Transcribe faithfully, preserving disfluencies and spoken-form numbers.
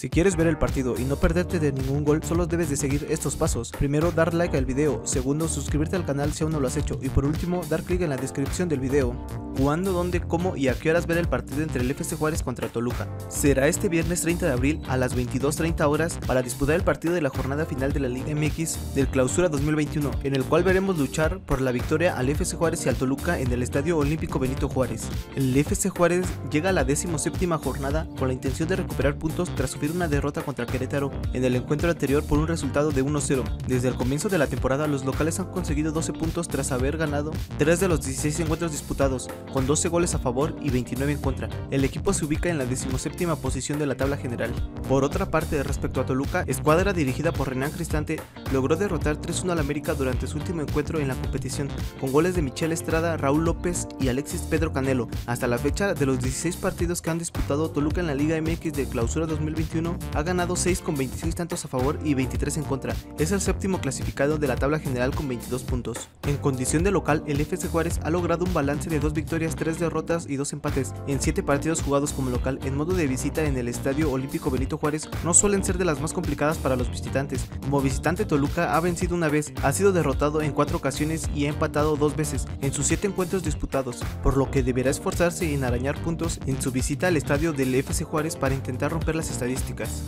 Si quieres ver el partido y no perderte de ningún gol, solo debes de seguir estos pasos. Primero, dar like al video. Segundo, suscribirte al canal si aún no lo has hecho. Y por último, dar clic en la descripción del video. ¿Cuándo, dónde, cómo y a qué horas ver el partido entre el F C Juárez contra Toluca? Será este viernes treinta de abril a las veintidós treinta horas para disputar el partido de la jornada final de la Liga M X del Clausura dos mil veintiuno, en el cual veremos luchar por la victoria al F C Juárez y al Toluca en el Estadio Olímpico Benito Juárez. El F C Juárez llega a la decimoséptima jornada con la intención de recuperar puntos tras sufrir una derrota contra Querétaro en el encuentro anterior por un resultado de uno cero. Desde el comienzo de la temporada, los locales han conseguido doce puntos tras haber ganado tres de los dieciséis encuentros disputados, con doce goles a favor y veintinueve en contra. El equipo se ubica en la decimoséptima posición de la tabla general. Por otra parte, respecto a Toluca, escuadra dirigida por Renan Cristante logró derrotar tres uno al América durante su último encuentro en la competición, con goles de Michelle Estrada, Raúl López y Alexis Pedro Canelo. Hasta la fecha, de los dieciséis partidos que han disputado Toluca en la Liga M X de Clausura dos mil veintiuno, ha ganado seis con veintiséis tantos a favor y veintitrés en contra. Es el séptimo clasificado de la tabla general con veintidós puntos. En condición de local, el F C Juárez ha logrado un balance de dos victorias, tres derrotas y dos empates en siete partidos jugados como local. En modo de visita en el Estadio Olímpico Benito Juárez, no suelen ser de las más complicadas para los visitantes. Como visitante, Toluca ha vencido una vez, ha sido derrotado en cuatro ocasiones y ha empatado dos veces en sus siete encuentros disputados, por lo que deberá esforzarse en arañar puntos en su visita al estadio del F C Juárez para intentar romper las estadísticas.